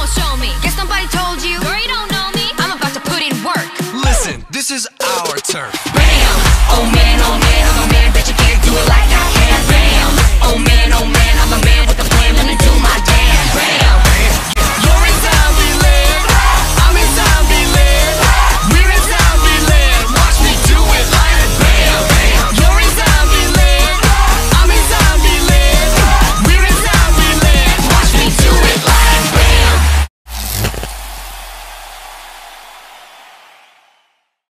don't show me. Guess nobody told you. Girl, you don't know me. I'm about to put in work. Listen, this is our turf. Bam! Oh man, oh man.